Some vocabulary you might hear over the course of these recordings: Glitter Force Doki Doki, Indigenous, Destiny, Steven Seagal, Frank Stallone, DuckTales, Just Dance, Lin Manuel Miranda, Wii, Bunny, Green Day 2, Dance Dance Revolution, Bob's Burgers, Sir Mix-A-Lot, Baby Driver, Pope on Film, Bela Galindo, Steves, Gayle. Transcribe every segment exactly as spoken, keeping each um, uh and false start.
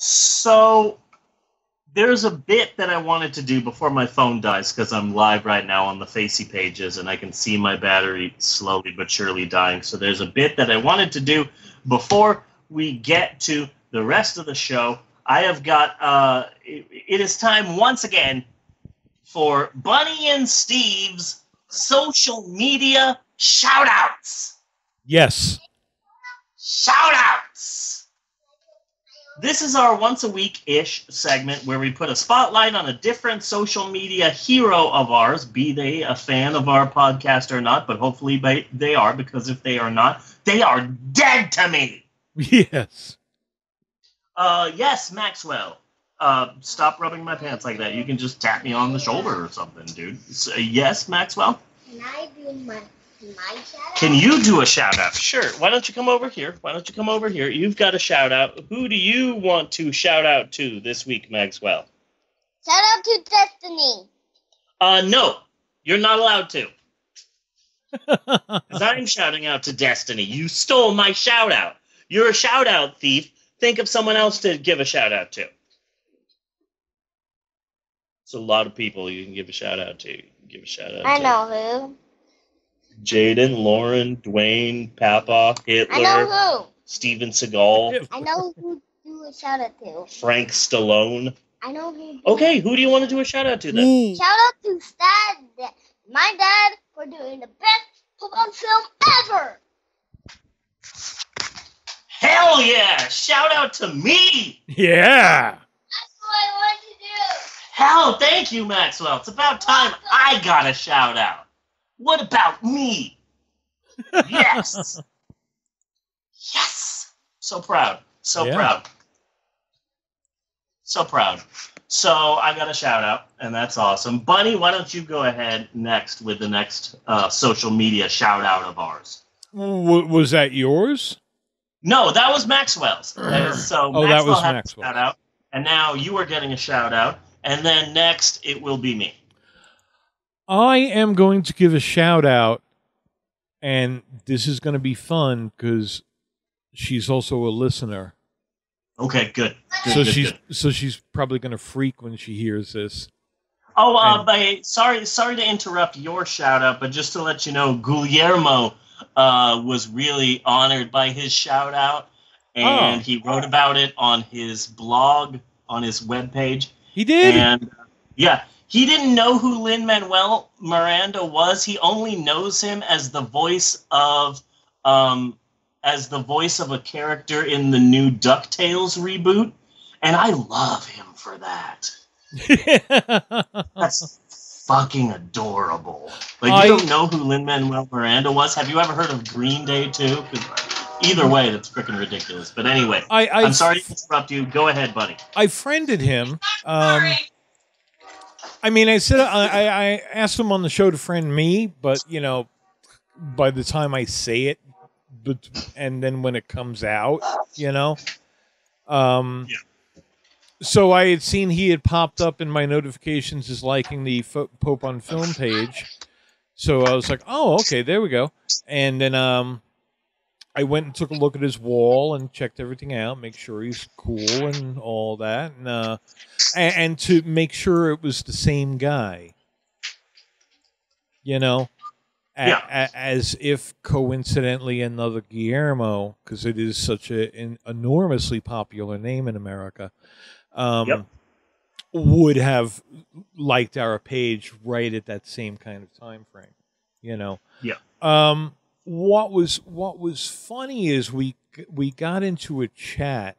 So there's a bit that I wanted to do before my phone dies, because I'm live right now on the Facey pages and I can see my battery slowly but surely dying. So there's a bit that I wanted to do before we get to the rest of the show. I have got, uh, it, it is time once again for Bunny and Steve's social media shout-outs. Yes. Shout-outs. This is our once-a-week-ish segment where we put a spotlight on a different social media hero of ours, be they a fan of our podcast or not, but hopefully they are, because if they are not, they are dead to me. Yes. Uh, yes, Maxwell. Uh, stop rubbing my pants like that. You can just tap me on the shoulder or something, dude. So, yes, Maxwell? Can I do my... Can you do a shout out? Sure. Why don't you come over here? Why don't you come over here? You've got a shout out. Who do you want to shout out to this week, Maxwell? Shout out to Destiny. Uh, no, you're not allowed to. Because I'm shouting out to Destiny. You stole my shout out. You're a shout out thief. Think of someone else to give a shout out to. It's a lot of people you can give a shout out to. You can give a shout out. I to. know who. Jaden, Lauren, Dwayne, Papa, Hitler, I know who. Steven Seagal. I know who to do a shout out to. Frank Stallone. I know who. Okay, who do you want to do a shout out to then? Me. Shout out to Dad, my dad, for doing the best Pope on Film ever. Hell yeah! Shout out to me. Yeah. That's what I want to do. Hell, thank you, Maxwell. It's about time I got a shout out. What about me? Yes. Yes. So proud. So yeah. proud. So proud. So I got a shout out, and that's awesome. Bunny, why don't you go ahead next with the next uh, social media shout out of ours? W- was that yours? No, that was Maxwell's. That is, so oh, Maxwell that was had Maxwell. A shout out, and now you are getting a shout out, and then next it will be me. I am going to give a shout out, and this is going to be fun because she's also a listener. Okay, good. good so good, she's good. so she's probably going to freak when she hears this. Oh, uh, by, sorry, sorry to interrupt your shout out, but just to let you know, Guillermo uh, was really honored by his shout out, and oh. he wrote about it on his blog, on his webpage. He did, and yeah. He didn't know who Lin Manuel Miranda was. He only knows him as the voice of, um, as the voice of a character in the new DuckTales reboot, and I love him for that. That's fucking adorable. Like I, you don't know who Lin Manuel Miranda was. Have you ever heard of Green Day two? Either way, that's freaking ridiculous. But anyway, I, I, I'm sorry to interrupt you. Go ahead, buddy. I friended him. Um, I mean, I said I, I asked him on the show to friend me, but, you know, by the time I say it, but and then when it comes out, you know, um, yeah. So I had seen he had popped up in my notifications as liking the Fo- Pope on Film page. So I was like, oh, okay, there we go. And then um, I went and took a look at his wall and checked everything out, make sure he's cool and all that. And, uh, And, and to make sure it was the same guy, you know, a, yeah. a, as if coincidentally another Guillermo, because it is such a, an enormously popular name in America, um, yep. would have liked our page right at that same kind of time frame, you know. Yeah. Um, what was what was funny is we we got into a chat.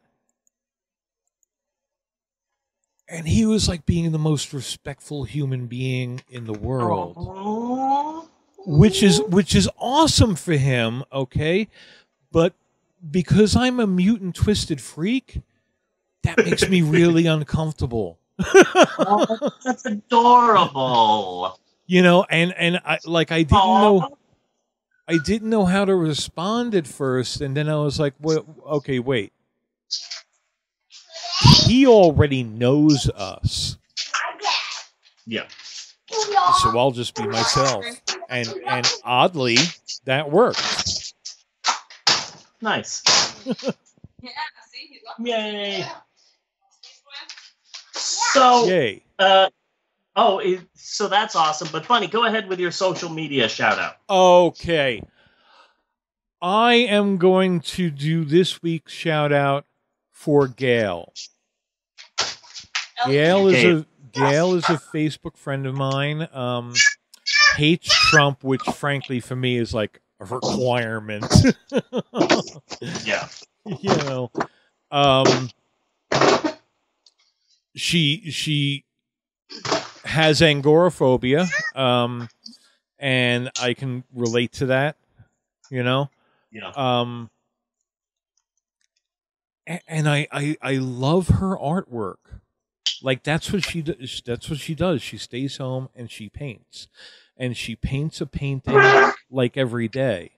And he was like being the most respectful human being in the world, Aww. which is which is awesome for him. Okay, but because I'm a mutant twisted freak, that makes me really uncomfortable. Oh, that's adorable. You know, and and I like I didn't Aww. know, I didn't know how to respond at first, and then I was like, well, okay, wait. He already knows us. Yeah. So I'll just be myself. And and oddly, that worked. Nice. Yay. So, yay. Uh, oh, it, so that's awesome. But Bunny, go ahead with your social media shout out. Okay. I am going to do this week's shout out for Gail. Gail is a Gail is a Facebook friend of mine. Um, hates Trump, which frankly for me is like a requirement. Yeah, you know, um, she she has agoraphobia, um, and I can relate to that. You know, yeah. Um, and I I I love her artwork. Like, that's what she does. That's what she does. She stays home and she paints, and she paints a painting like every day.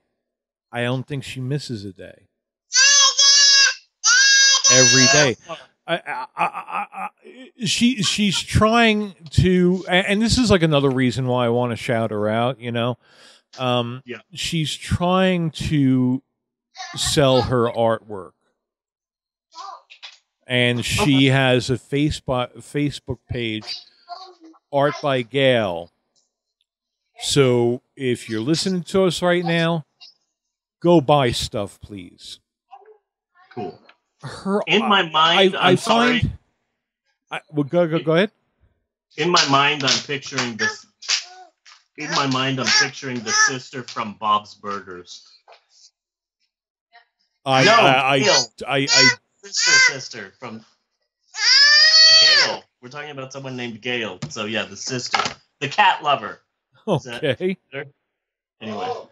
I don't think she misses a day. Every day, I, I, I, I, she she's trying to, and this is like another reason why I want to shout her out. You know, um, yeah. She's trying to sell her artwork. And she has a Facebook Facebook page, Art by Gail. So if you're listening to us right now, go buy stuff, please. Cool. Her, in my mind, I, I, I'm I sorry. Find, I, well, go go go ahead. In my mind, I'm picturing this. In my mind, I'm picturing the sister from Bob's Burgers. I no, I, I, I, I, I Sister, sister from Gail. We're talking about someone named Gail. So yeah, the sister, the cat lover. Okay. Anyway. Oh.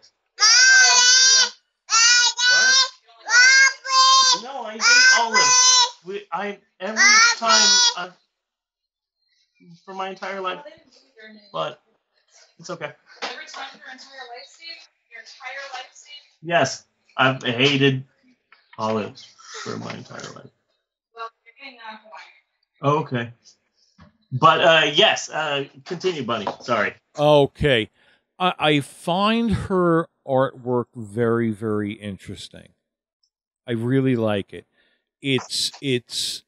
No, I hate Olive. We, I every time I've, for my entire life, but it's okay. Every time your entire life, Steve. Your entire life, Steve. Yes, I've hated Olive for my entire life. Well, you're getting out of Hawaii. Okay. But, uh, yes, uh, continue, Bunny. Sorry. Okay. I, I find her artwork very, very interesting. I really like it. It's, it's...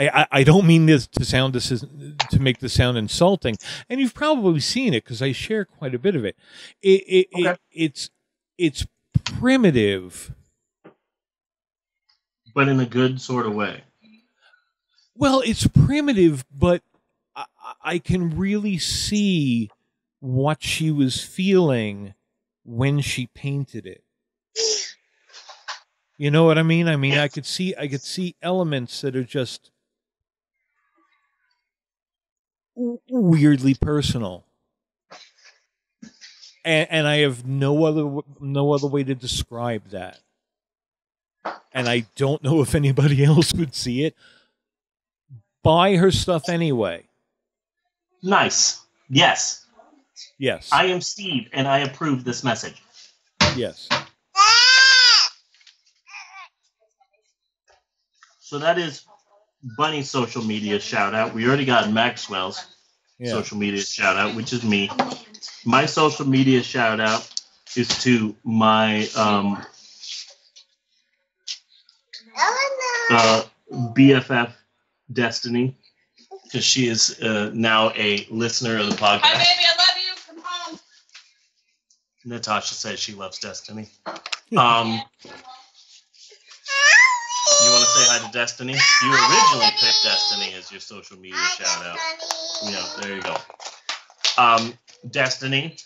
I, I don't mean this to sound this is to make this sound insulting, and you've probably seen it because I share quite a bit of it. It, it, okay. it it's it's primitive, but in a good sort of way. Well, it's primitive, but I, I can really see what she was feeling when she painted it. You know what I mean? I mean, yes. I could see I could see elements that are just weirdly personal, and, and I have no other no other way to describe that, and I don't know if anybody else would see it. Buy her stuff anyway. Nice. Yes. Yes. I am Steve, and I approve this message. Yes. So that is Bunny's social media shout out. We already got Maxwell's yeah. social media shout out, which is me. My social media shout out is to my um, uh, B F F Destiny, because she is uh, now a listener of the podcast. Hi, baby, I love you. Come home. Natasha says she loves Destiny. Um, You want to say hi to Destiny? You originally picked Destiny as your social media hi, shout out. Destiny. Yeah, there you go. Um, Destiny,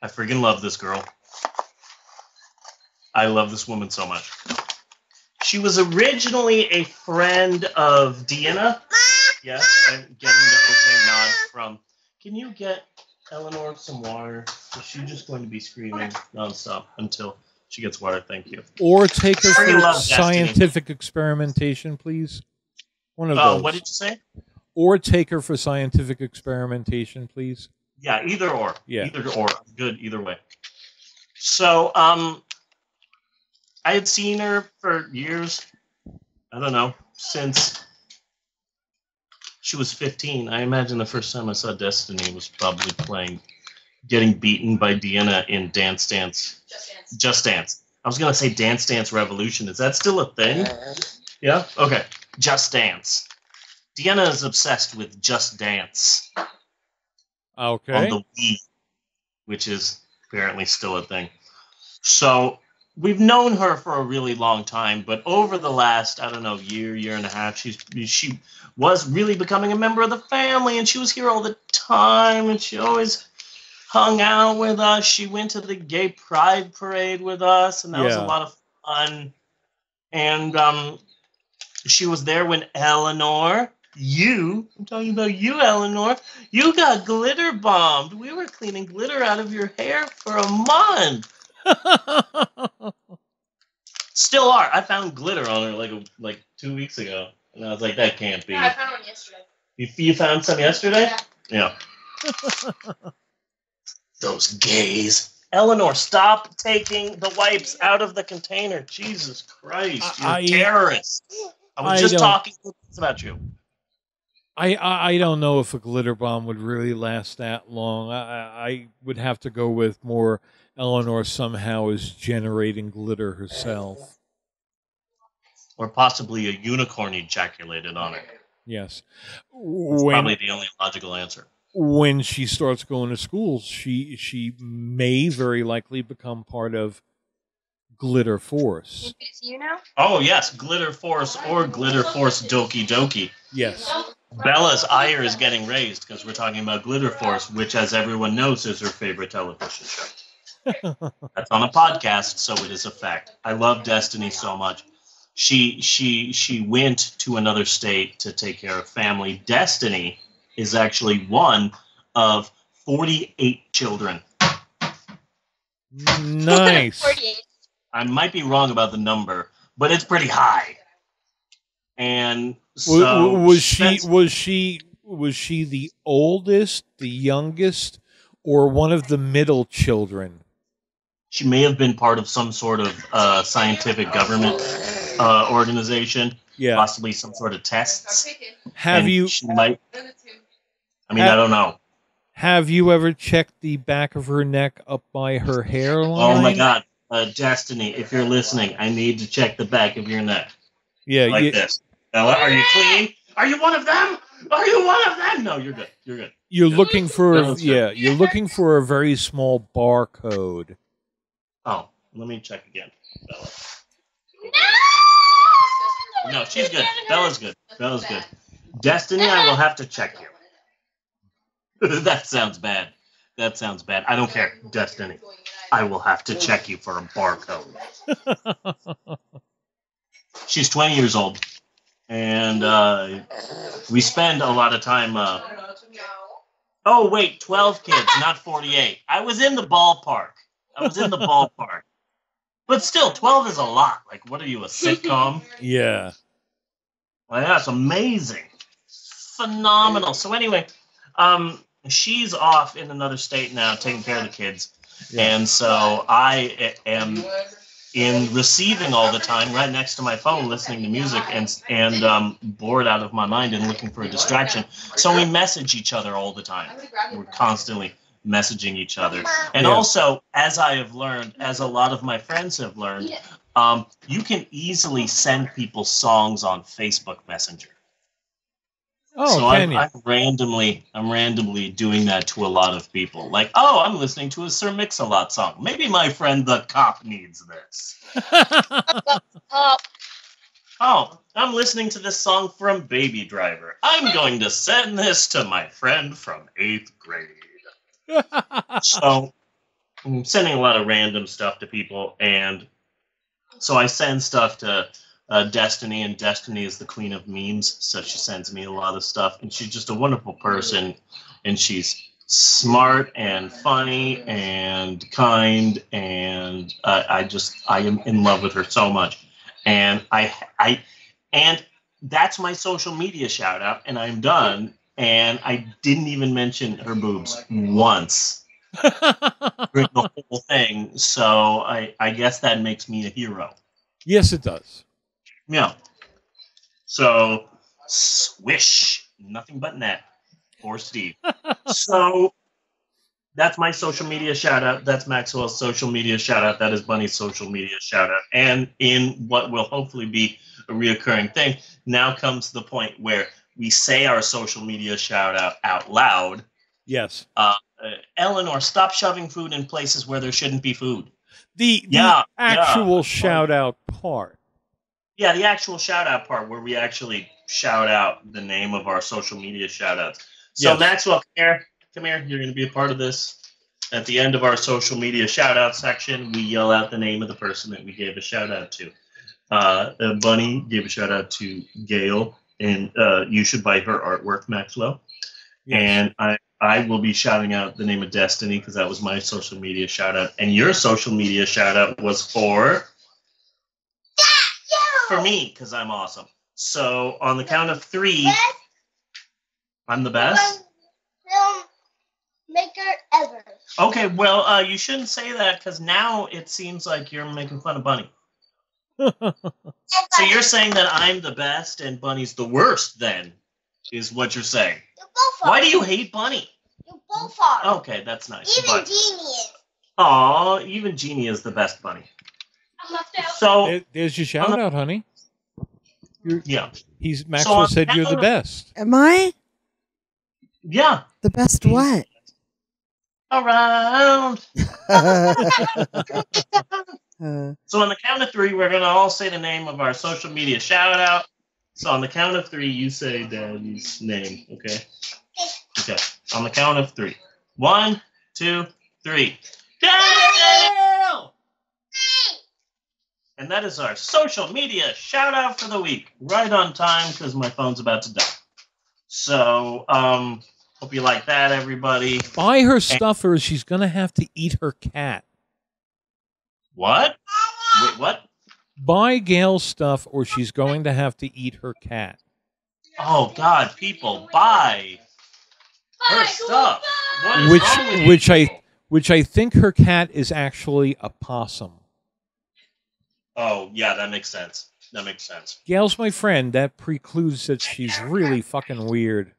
I freaking love this girl. I love this woman so much. She was originally a friend of Deanna. Yes, I'm getting the okay nod from. Can you get Eleanor some water? She's just going to be screaming nonstop until she gets water, thank you. Or take her for scientific Destiny. experimentation, please. One of uh, those. What did you say? Or take her for scientific experimentation, please. Yeah, either or. Yeah. Either or. Good, either way. So, um, I had seen her for years. I don't know, since she was fifteen. I imagine the first time I saw Destiny was probably playing... getting beaten by Deanna in Dance Dance. Just Dance. Just Dance. I was going to say Dance Dance Revolution. Is that still a thing? Uh, yeah? Okay. Just Dance. Deanna is obsessed with Just Dance. Okay. On the Wii, which is apparently still a thing. So we've known her for a really long time, but over the last, I don't know, year, year and a half, she's, she was really becoming a member of the family, and she was here all the time, and she always hung out with us. She went to the gay pride parade with us, and that yeah. was a lot of fun. And um, she was there when Eleanor, you, I'm talking about you, Eleanor, you got glitter bombed. We were cleaning glitter out of your hair for a month. Still are. I found glitter on her like a, like two weeks ago, and I was like, that can't be. Yeah, I found one yesterday. You, you found some yesterday? Yeah. Yeah. Those gays. Eleanor, stop taking the wipes out of the container. Jesus Christ, you're I, a terrorist. I was I just talking about you. I, I, I don't know if a glitter bomb would really last that long. I, I would have to go with more Eleanor somehow is generating glitter herself. Or possibly a unicorn ejaculated on her. Yes. That's when, probably the only logical answer. When she starts going to school, she she may very likely become part of Glitter Force. It's you now? Oh, yes. Glitter Force or Glitter Force Doki Doki. Yes. Bella's ire is getting raised because we're talking about Glitter Force, which, as everyone knows, is her favorite television show. That's on a podcast, so it is a fact. I love Destiny so much. She, she, she went to another state to take care of family. Destiny is actually one of forty-eight children. Nice. forty-eight. I might be wrong about the number, but it's pretty high. And so was, was she was she was she the oldest, the youngest, or one of the middle children? She may have been part of some sort of uh, scientific government uh, organization, yeah. possibly some sort of tests. Have and you? She might. I mean, have, I don't know. Have you ever checked the back of her neck up by her hairline? Oh, my God. Uh, Destiny, if you're listening, I need to check the back of your neck. Yeah. Like you, this. Ella, are you clean? Are you one of them? Are you one of them? No, you're good. You're good. You're good. looking for, no, yeah, good. You're looking for a very small barcode. Oh, let me check again. Bella. No! No, she's good. Bella's good. Bella's good. Destiny, I will have to check you. That sounds bad. That sounds bad. I don't care, Destiny. I will have to check you for a barcode. She's twenty years old, and uh, we spend a lot of time... Uh... Oh, wait, twelve kids, not forty-eight. I was in the ballpark. I was in the ballpark. But still, twelve is a lot. Like, what are you, a sitcom? Yeah. Well, that's amazing. Phenomenal. So anyway... Um, she's off in another state now taking care of the kids. Yeah. And so I am in receiving all the time right next to my phone, listening to music and, and, um, bored out of my mind and looking for a distraction. So we message each other all the time. We're constantly messaging each other. And yeah. also, as I have learned, as a lot of my friends have learned, um, you can easily send people songs on Facebook Messenger. Oh, so I'm, I'm randomly, I'm randomly doing that to a lot of people. Like, oh, I'm listening to a Sir Mix-A-Lot song. Maybe my friend the cop needs this. Oh, I'm listening to this song from Baby Driver. I'm going to send this to my friend from eighth grade. So I'm sending a lot of random stuff to people, and so I send stuff to. Uh, Destiny, and Destiny is the queen of memes, so she sends me a lot of stuff, and she's just a wonderful person, and she's smart and funny and kind, and uh, I just I am in love with her so much, and I I and that's my social media shout out, and I'm done, and I didn't even mention her boobs once during the whole thing, so I I guess that makes me a hero. Yes, it does. Yeah. So, swish. Nothing but net. Or Steve. So, That's my social media shout out. That's Maxwell's social media shout out. That is Bunny's social media shout out. And in what will hopefully be a reoccurring thing, now comes the point where we say our social media shout out out loud. Yes. Uh, uh, Eleanor, stop shoving food in places where there shouldn't be food. The, the yeah, actual yeah. shout out part. Yeah, the actual shout out part where we actually shout out the name of our social media shout outs. So yes. Maxwell, come here. Come here. You're going to be a part of this. At the end of our social media shout out section, we yell out the name of the person that we gave a shout out to. Uh, Bunny gave a shout out to Gail, and uh, you should buy her artwork, Maxwell. Yes. And I, I will be shouting out the name of Destiny because that was my social media shout out. And your social media shout out was for? For me, because I'm awesome. So on the count of three, I'm the best. Maker ever. Okay, well, uh, you shouldn't say that because now it seems like you're making fun of Bunny. So you're saying that I'm the best and Bunny's the worst, then, is what you're saying. You both are. Why do you hate Bunny? You both are. Okay, that's nice. Even Bunny. Genie is. Aw, even Genie is the best Bunny. I left out. So there, there's your shout um, out, honey. You're, yeah. He's Maxwell so said you're the best. Am I? Yeah. The best he's, what? Around. So on the count of three, we're going to all say the name of our social media shout out. So on the count of three, you say Daddy's name, okay? Okay. On the count of three. One, two, three. Daniel! And that is our social media shout out for the week. Right on time because my phone's about to die. So, um... hope you like that, everybody. Buy her stuff, or she's going to have to eat her cat. What? Wait, what? Buy Gail's stuff, or she's going to have to eat her cat. Oh, God, people, buy her stuff. Which, which, I, which I think her cat is actually a possum. Oh, yeah, that makes sense. That makes sense. Gail's my friend. That precludes that she's really fucking weird.